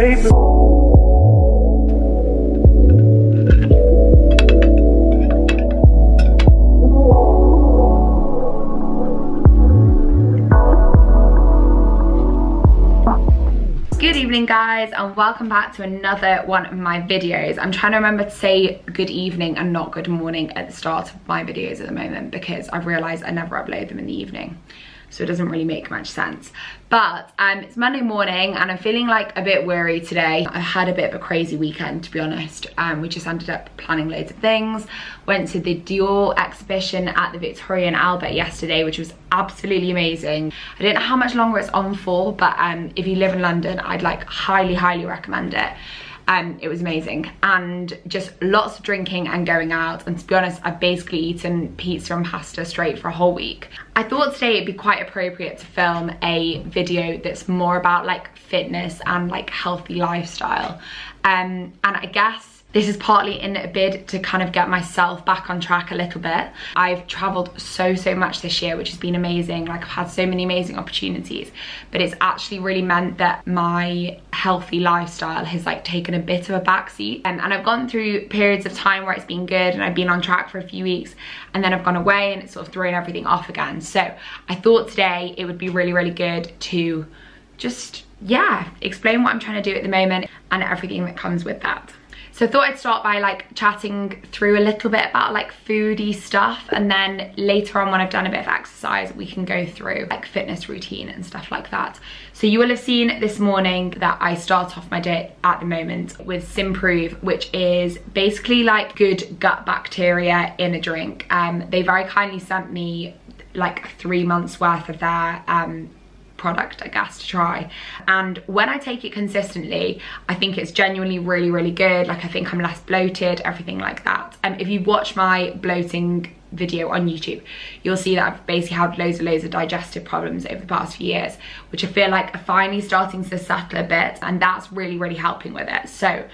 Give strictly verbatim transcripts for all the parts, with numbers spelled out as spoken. baby. Good evening guys, and welcome back to another one of my videos. I'm trying to remember to say good evening and not good morning at the start of my videos at the moment, because I've realized I never upload them in the evening, so it doesn't really make much sense. But um, it's Monday morning and I'm feeling like a bit weary today. I had a bit of a crazy weekend, to be honest. Um, we just ended up planning loads of things. Went to the Dior exhibition at the Victoria and Albert yesterday, which was absolutely amazing. I don't know how much longer it's on for, but um, if you live in London, I'd like highly, highly recommend it. Um, it was amazing, and just lots of drinking and going out, and to be honest, I've basically eaten pizza and pasta straight for a whole week. I thought today it'd be quite appropriate to film a video that's more about like fitness and like healthy lifestyle, um, and I guess this is partly in a bid to kind of get myself back on track a little bit. I've traveled so, so much this year, which has been amazing. Like, I've had so many amazing opportunities, but it's actually really meant that my healthy lifestyle has like taken a bit of a backseat. Um, and I've gone through periods of time where it's been good and I've been on track for a few weeks, and then I've gone away and it's sort of thrown everything off again. So I thought today it would be really, really good to just, yeah, explain what I'm trying to do at the moment and everything that comes with that. So I thought I'd start by like chatting through a little bit about like foodie stuff, and then later on when I've done a bit of exercise, we can go through like fitness routine and stuff like that. So you will have seen this morning that I start off my day at the moment with Simprove, which is basically like good gut bacteria in a drink. Um, they very kindly sent me like three months worth of their um, product, I guess, to try, and when I take it consistently, I think it's genuinely really, really good. Like, I think I'm less bloated, everything like that. And um, if you watch my bloating video on YouTube, you'll see that I've basically had loads and loads of digestive problems over the past few years, which I feel like are finally starting to settle a bit, and that's really, really helping with it. So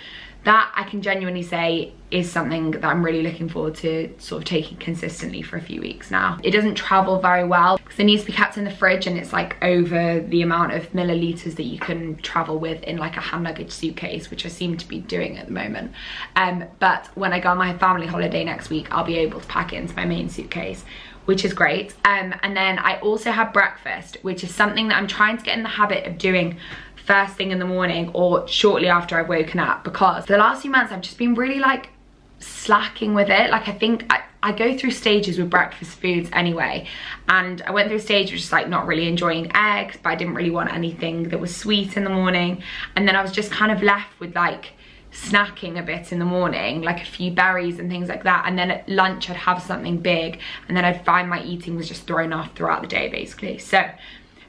that, I can genuinely say, is something that I'm really looking forward to sort of taking consistently for a few weeks now. It doesn't travel very well because it needs to be kept in the fridge, and it's like over the amount of milliliters that you can travel with in like a hand luggage suitcase, which I seem to be doing at the moment. Um, but when I go on my family holiday next week, I'll be able to pack it into my main suitcase, which is great. Um, and then I also have breakfast, which is something that I'm trying to get in the habit of doing first thing in the morning or shortly after I've woken up, because the last few months I've just been really like slacking with it. Like, I think I, I go through stages with breakfast foods anyway, and I went through a stage of just like not really enjoying eggs, but I didn't really want anything that was sweet in the morning, and then I was just kind of left with like snacking a bit in the morning, like a few berries and things like that, and then at lunch I'd have something big, and then I'd find my eating was just thrown off throughout the day basically. So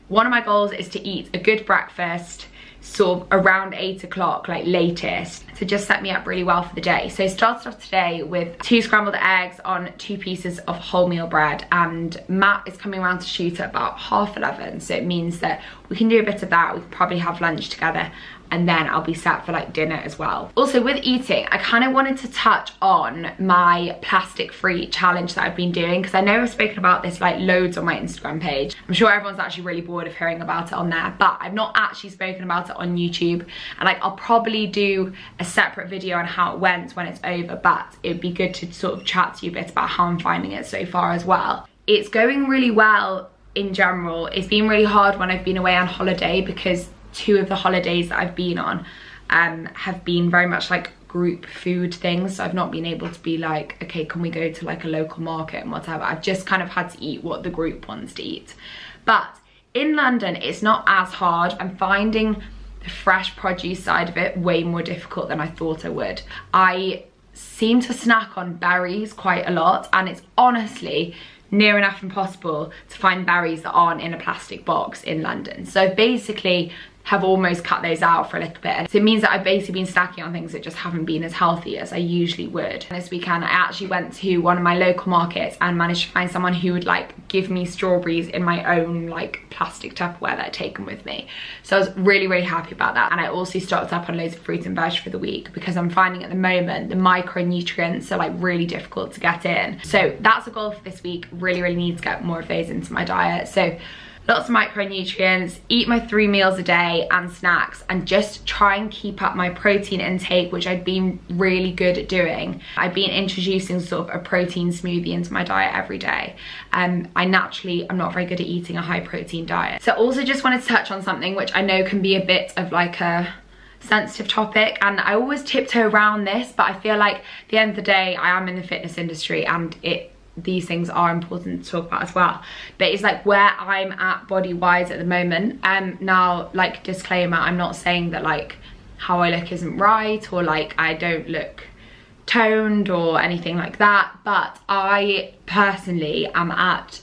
one of my goals is to eat a good breakfast sort of around eight o'clock, like latest, to just set me up really well for the day. So I started off today with two scrambled eggs on two pieces of wholemeal bread, and Matt is coming around to shoot at about half eleven, so it means that we can do a bit of that. We can probably have lunch together, and then I'll be set for like dinner as well. Also, with eating, I kind of wanted to touch on my plastic free challenge that I've been doing, because I know I've spoken about this like loads on my Instagram page. I'm sure everyone's actually really bored of hearing about it on there, but I've not actually spoken about it on YouTube, and like I'll probably do a separate video on how it went when it's over, but it'd be good to sort of chat to you a bit about how I'm finding it so far as well. It's going really well in general. It's been really hard when I've been away on holiday, because two of the holidays that I've been on um, have been very much like group food things, so I've not been able to be like, okay, can we go to like a local market and whatever. I've just kind of had to eat what the group wants to eat. But in London, it's not as hard. I'm finding the fresh produce side of it way more difficult than I thought I would. I seem to snack on berries quite a lot, and it's honestly near enough impossible to find berries that aren't in a plastic box in London. So basically have almost cut those out for a little bit. So it means that I've basically been snacking on things that just haven't been as healthy as I usually would. And this weekend I actually went to one of my local markets and managed to find someone who would like give me strawberries in my own like plastic Tupperware that I'd taken with me. So I was really, really happy about that. And I also stocked up on loads of fruit and veg for the week, because I'm finding at the moment the micronutrients are like really difficult to get in. So that's a goal for this week. Really, really need to get more of those into my diet. So lots of micronutrients, eat my three meals a day and snacks, and just try and keep up my protein intake, which I'd been really good at doing. I've been introducing sort of a protein smoothie into my diet every day. Um, I naturally, I'm not very good at eating a high protein diet. So also just wanted to touch on something which I know can be a bit of like a sensitive topic, and I always tiptoe around this, but I feel like at the end of the day, I am in the fitness industry and it these things are important to talk about as well. But it's like where I'm at body wise at the moment. Um, now, like, disclaimer, I'm not saying that like how I look isn't right, or like I don't look toned or anything like that, but I personally am at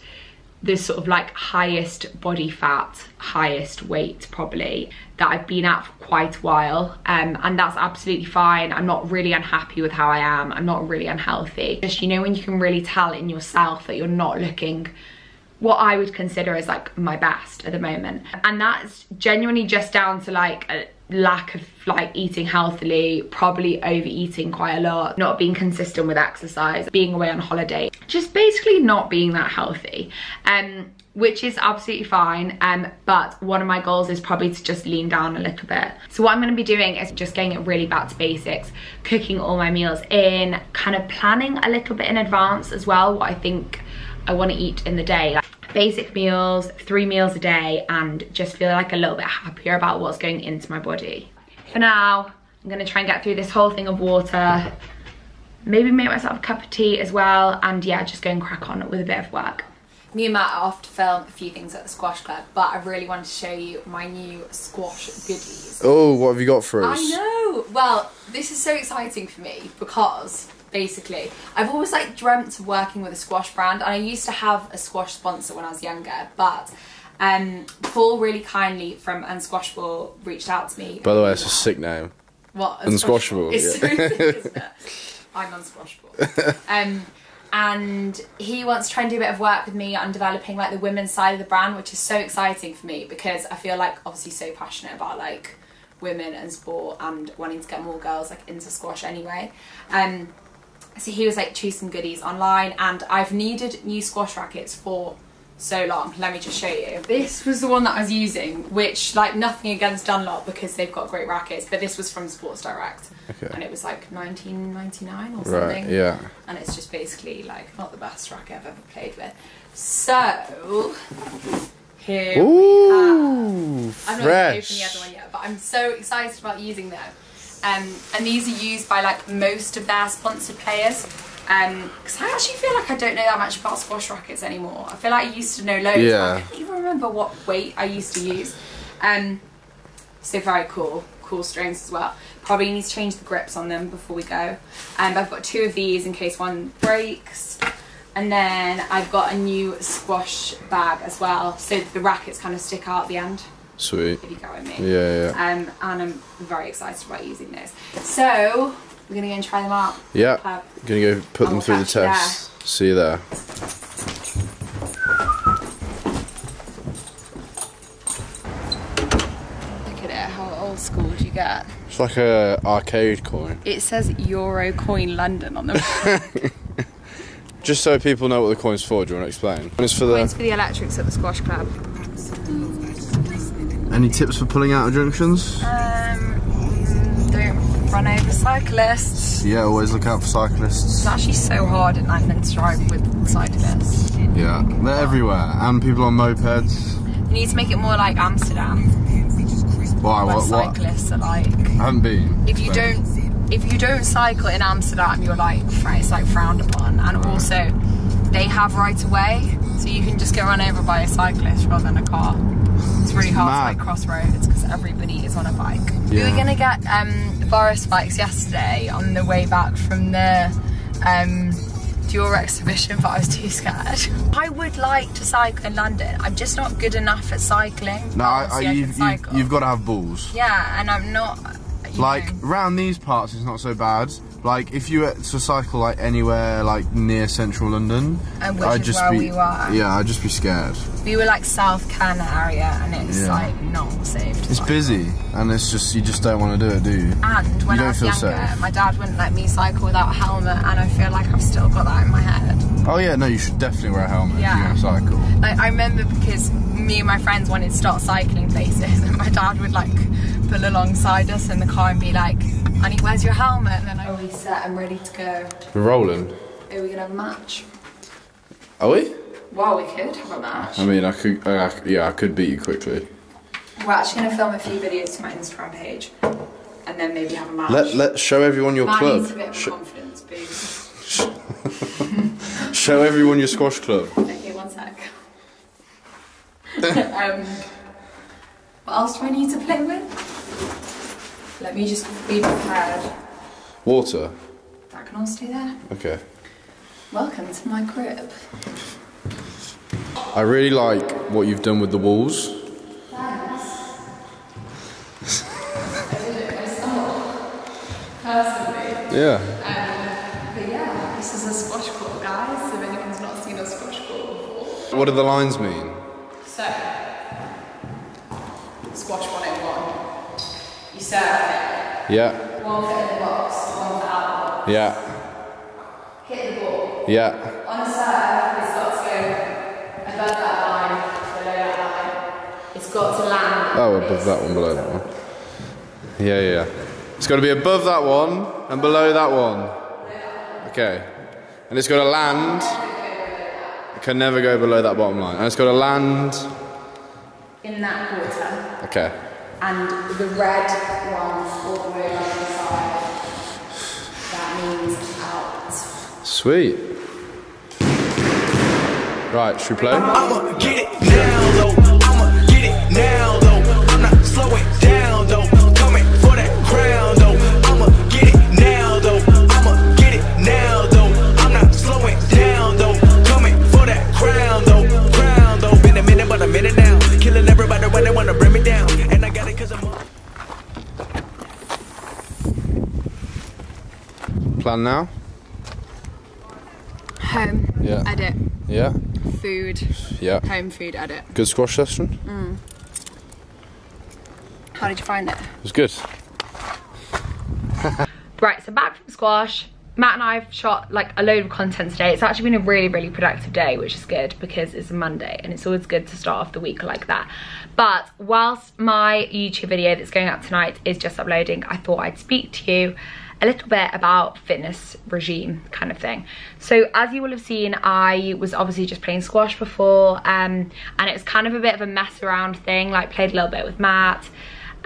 this sort of like highest body fat, highest weight probably that I've been at for quite a while, um, and that's absolutely fine. I'm not really unhappy with how I am. I'm not really unhealthy. Just, you know, when you can really tell in yourself that you're not looking what I would consider as like my best at the moment. And that's genuinely just down to like a lack of like eating healthily, probably overeating quite a lot, not being consistent with exercise, being away on holiday, just basically not being that healthy, um, which is absolutely fine. Um, but one of my goals is probably to just lean down a little bit. So what I'm gonna be doing is just getting it really back to basics, cooking all my meals in, kind of planning a little bit in advance as well, what I think I wanna eat in the day. Like, basic meals, three meals a day, and just feel like a little bit happier about what's going into my body. For now, I'm gonna try and get through this whole thing of water, maybe make myself a cup of tea as well, and yeah, just go and crack on with a bit of work. Me and Matt are off to film a few things at the squash club, but I really want to show you my new squash goodies. Oh, what have you got for us? I know! Well, this is so exciting for me because basically, I've always like dreamt of working with a squash brand, and I used to have a squash sponsor when I was younger, but um, Paul really kindly from Unsquashable reached out to me. By the way, it's a sick name. What? Unsquashable. Unsquashable. It's yeah. So sick, isn't it? I'm Unsquashable. Um, and he wants to try and do a bit of work with me on developing like the women's side of the brand, which is so exciting for me because I feel like obviously so passionate about like women and sport and wanting to get more girls like into squash anyway. Um, So he was like, choose some goodies online, and I've needed new squash rackets for so long. Let me just show you. This was the one that I was using, which like nothing against Dunlop because they've got great rackets, but this was from Sports Direct. Okay. And it was like nineteen ninety-nine or something. Right, yeah. And it's just basically like not the best racket I've ever played with. So here Ooh, we are. Fresh. I'm not going to open the other one yet, but I'm so excited about using them. Um, and these are used by like most of their sponsored players, because um, I actually feel like I don't know that much about squash rackets anymore. I feel like I used to know loads, yeah. But I can't even remember what weight I used to use. Um, so very cool, cool strings as well. Probably need to change the grips on them before we go. Um, I've got two of these in case one breaks. And then I've got a new squash bag as well, so the rackets kind of stick out at the end. Sweet. If you go with me. Yeah, yeah. Um, and I'm very excited about using those. So, we're going to go and try them out. Yeah. Uh, going to go put them through the test. There. See you there. Look at it. How old school do you get? It's like a arcade coin. It says Euro Coin London on the back. Just so people know what the coin's for, do you want to explain? It's for the... Coin's for the electrics at the squash club. Any tips for pulling out of junctions? Um, don't run over cyclists. Yeah, always look out for cyclists. It's actually so hard at night then to drive with cyclists. Yeah, they're everywhere, and people on mopeds. You need to make it more like Amsterdam. Why? What? What? Cyclists are like. I haven't been. If you but. don't, if you don't cycle in Amsterdam, you're like it's like frowned upon, and right. Also they have right of way, so you can just get run over by a cyclist rather than a car. It's really hard Mad. to like cross roads because everybody is on a bike. Yeah. We were gonna get um, Boris bikes yesterday on the way back from the um, Dior exhibition, but I was too scared. I would like to cycle in London. I'm just not good enough at cycling. No, I, I, I you've, cycle. you've, you've got to have balls. Yeah, and I'm not. Like know. Around these parts, it's not so bad. Like if you were to cycle like anywhere like near central London, and which I'd is just where be we were. yeah, I'd just be scared. We were like South Canada area, and it's yeah. like not safe. To it's cycle. busy, and it's just you just don't want to do it, do you? And when you I was younger, safe. my dad wouldn't let me cycle without a helmet, and I feel like I've still got that in my head. Oh yeah, no, you should definitely wear a helmet yeah. if you're gonna cycle. Like I remember because me and my friends wanted to start cycling places, and my dad would like pull alongside us in the car and be like, Annie, where's your helmet? And then I always set, I'm ready to go. We're rolling. Are we gonna have a match? Are we? Well, we could have a match. I mean, I could, uh, yeah, I could beat you quickly. We're actually gonna film a few videos to my Instagram page, and then maybe have a match. Let, let's show everyone your Matt club. Needs a bit of Sh confidence boost. Show everyone your squash club. Okay, one sec. um, what else do I need to play with? Let me just be prepared. Water. That can all stay there. Okay. Welcome to my crib. I really like what you've done with the walls. Thanks. I did it myself, personally. Yeah. Um, but yeah, this is a squash court, guys, so if anyone's not seen a squash court before. What do the lines mean? So, squash one oh one. You serve it. Yeah. One foot in the box, one foot out of the box. Yeah. Hit the ball. Yeah. On a serve, it's got to go above that line, below that line. It's got to land. Oh, above that one, below that one. Yeah, yeah. It's got to be above that one and below that one. Okay. And it's got to land. It can never go below that bottom line. And it's got to land in that quarter. Okay. And the red one all the way around the side. That means out. Sweet. Right, should we play? I'ma get it now though, I'ma get it now though, I'm not slowing down though, coming for that crown though, I'ma get it now though, I'ma get it now though, I'm not slowing down though, coming for that crown though, crown though, been a minute but I'm in it now, killing everybody when they wanna bring me down, and I got it cause I'm on. Plan now? Home, yeah. Edit. Yeah. Food, yeah. Home food edit. Good squash session. Mm. How did you find it? It was good. Right, so back from squash. Matt and I have shot like a load of content today. It's actually been a really, really productive day, which is good because it's a Monday and it's always good to start off the week like that. But whilst my YouTube video that's going up tonight is just uploading, I thought I'd speak to you a little bit about fitness regime kind of thing. So as you will have seen, I was obviously just playing squash before, um, and it was kind of a bit of a mess around thing, like played a little bit with Matt,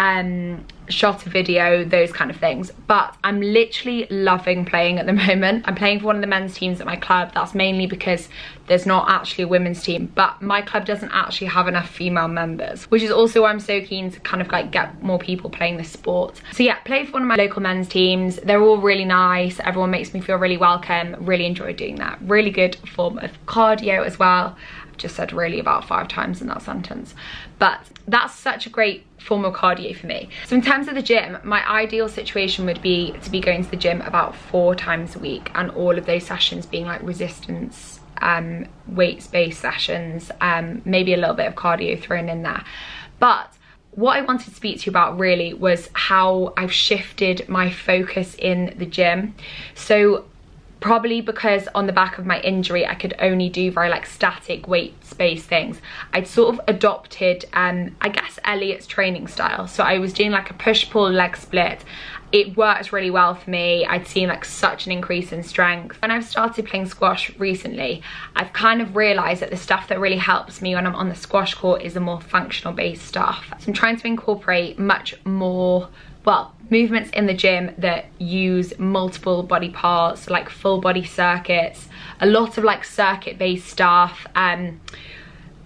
um, shot a video, those kind of things. But I'm literally loving playing at the moment. I'm playing for one of the men's teams at my club. That's mainly because there's not actually a women's team, but my club doesn't actually have enough female members, which is also why I'm so keen to kind of like get more people playing this sport. So yeah, play for one of my local men's teams. They're all really nice. Everyone makes me feel really welcome. Really enjoy doing that. Really good form of cardio as well. I've just said really about five times in that sentence, but that's such a great form of cardio for me. So in terms of the gym, my ideal situation would be to be going to the gym about four times a week, and all of those sessions being like resistance, um, weight-based sessions, um, maybe a little bit of cardio thrown in there. But what I wanted to speak to you about really was how I've shifted my focus in the gym. So probably because on the back of my injury, I could only do very like static weight space things. I'd sort of adopted, um, I guess, Elliot's training style. So I was doing like a push-pull leg split. It worked really well for me. I'd seen like such an increase in strength. When I've started playing squash recently, I've kind of realized that the stuff that really helps me when I'm on the squash court is the more functional based stuff. So I'm trying to incorporate much more, well, movements in the gym that use multiple body parts, like full body circuits, a lot of like circuit based stuff, um,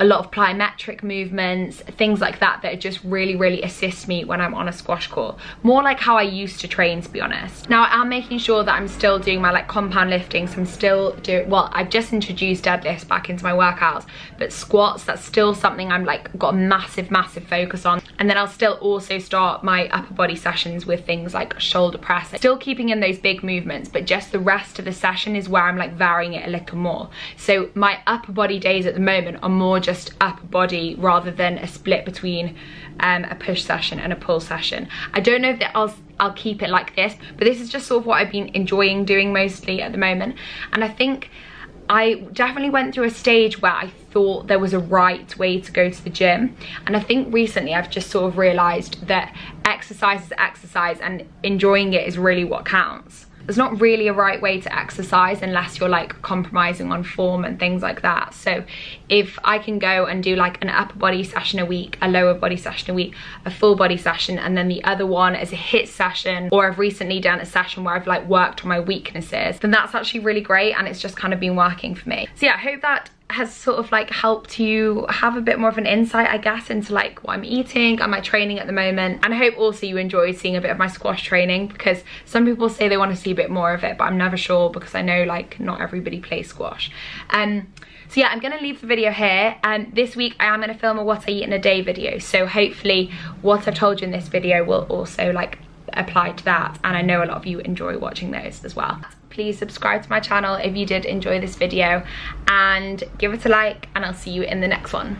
a lot of plyometric movements, things like that, that just really, really assist me when I'm on a squash court. More like how I used to train, to be honest. Now I'm making sure that I'm still doing my like compound lifting, so I'm still doing, well, I've just introduced deadlifts back into my workouts, but squats, that's still something I'm like got a massive, massive focus on. And then I'll still also start my upper body sessions with things like shoulder press. Still keeping in those big movements, but just the rest of the session is where I'm like varying it a little more. So my upper body days at the moment are more just upper body rather than a split between um, a push session and a pull session. I don't know if that I'll, I'll keep it like this, but this is just sort of what I've been enjoying doing mostly at the moment. And I think I definitely went through a stage where I thought there was a right way to go to the gym. And I think recently I've just sort of realized that exercise is exercise, and enjoying it is really what counts. There's not really a right way to exercise unless you're like compromising on form and things like that. So if I can go and do like an upper body session a week, a lower body session a week, a full body session, and then the other one is a HIIT session, or I've recently done a session where I've like worked on my weaknesses, then that's actually really great, and it's just kind of been working for me. So yeah, I hope that has sort of like helped you have a bit more of an insight, I guess, into like what I'm eating and my training at the moment. And I hope also you enjoyed seeing a bit of my squash training, because some people say they want to see a bit more of it, but I'm never sure, because I know like not everybody plays squash. Um, so yeah, I'm gonna leave the video here, and um, this week I am gonna film a what I eat in a day video, so hopefully what I've told you in this video will also like apply to that, and I know a lot of you enjoy watching those as well. Please subscribe to my channel if you did enjoy this video, and give it a like, and I'll see you in the next one.